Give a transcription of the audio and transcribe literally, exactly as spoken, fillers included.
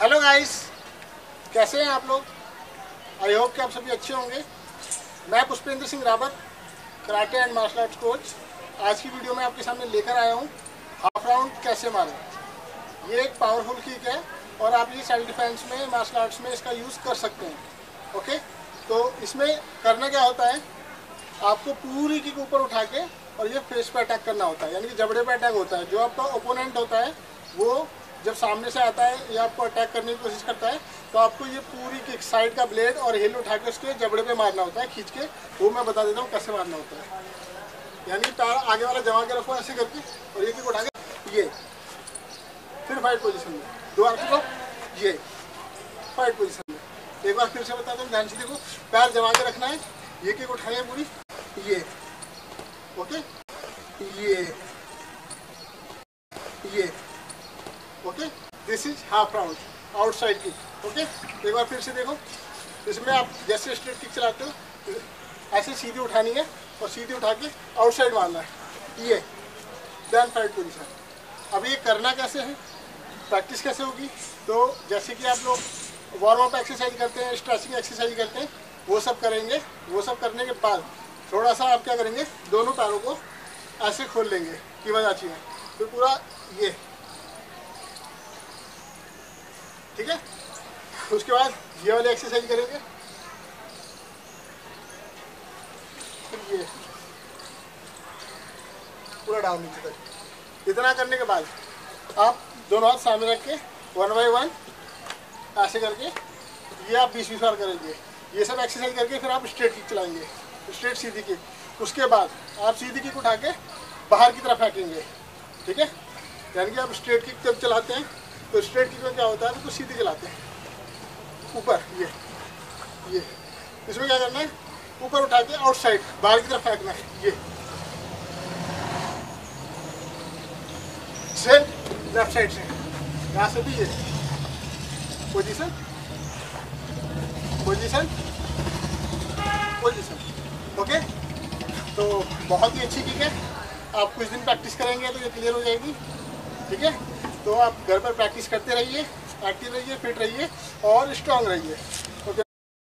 Hello guys, कैसे हैं आप लोग। आई होप कि आप सभी अच्छे होंगे। मैं Pushpendra Singh Rawat, karate and martial arts coach, आज की वीडियो में आपके सामने लेकर आया हूं हाफ राउंड कैसे मारें। ये एक पावरफुल किक है और आप ये सेल्फ डिफेंस में, मार्शल आर्ट्स में इसका यूज़ कर सकते हैं। ओके, तो इसमें करना क्या होता है, आपको पूरी किक ऊपर उठा के और ये फेस पर अटैक करना होता है, यानी कि जबड़े पर अटैक होता है। जो आपका ओपोनेंट होता है वो जब सामने से आता है या आपको अटैक करने की कोशिश करता है तो आपको ये पूरी किक, साइड का ब्लेड और हिल उठा के उसके जबड़े पे मारना होता है, खींच के। वो मैं बता देता हूँ कैसे मारना होता है, यानी तार आगे वाला जमा के रखो ऐसे करके और ये किक उठा के, ये फिर फाइट पोजीशन में दो आपके को, ये फाइट पोजीशन में। एक बार फिर से बताता हूँ, ध्यान से देखो, पैर जमा के रखना है, ये किक उठानी है पूरी, ये ओके, ये ये okay. This is half round outside kick. Okay, एक बार फिर से देखो, इसमें आप जैसे स्ट्रेट किक चलाते हो ऐसे सीधी उठानी है और सीधी उठा के आउटसाइड मारना है, ये डन फाइट पोजीशन। अब ये करना कैसे है, प्रैक्टिस कैसे होगी, तो जैसे कि आप लोग वार्म अप एक्सरसाइज करते हैं, स्ट्रेचिंग एक्सरसाइज करते हैं, वो सब करेंगे। वो सब करने के बाद थोड़ा सा आप क्या करेंगे, दोनों पैरों को ऐसे खोल लेंगे कि वजह चाहिए, फिर पूरा ये, ठीक है। उसके बाद ये वाली एक्सरसाइज करेंगे, ये पूरा डाउन नीचे तक। इतना करने के बाद आप दोनों हाथ सामने रख के वन बाई वन ऐसे करके ये आप बीस बीस बार करेंगे। ये सब एक्सरसाइज करके फिर आप स्ट्रेट किक चलाएंगे, स्ट्रेट सीधी किक। उसके बाद आप सीधी किक उठा के बाहर की तरफ फेंकेंगे, ठीक है। यानी कि आप स्ट्रेट किक जब चलाते हैं तो स्ट्रेट किक में क्या होता है, तो कुछ सीधी चलाते हैं ऊपर, ये ये इसमें क्या करना है, ऊपर उठा के आउटसाइड बाहर की तरफ फेंकना है, ये से लेफ्ट साइड से, यहाँ से भी ये पोजीशन पोजीशन पोजीशन। ओके, तो बहुत ही अच्छी किक है, आप कुछ दिन प्रैक्टिस करेंगे तो ये क्लियर हो जाएगी, ठीक है। तो आप घर पर प्रैक्टिस करते रहिए, एक्टिव रहिए, फिट रहिए और स्ट्रांग रहिए। ओके।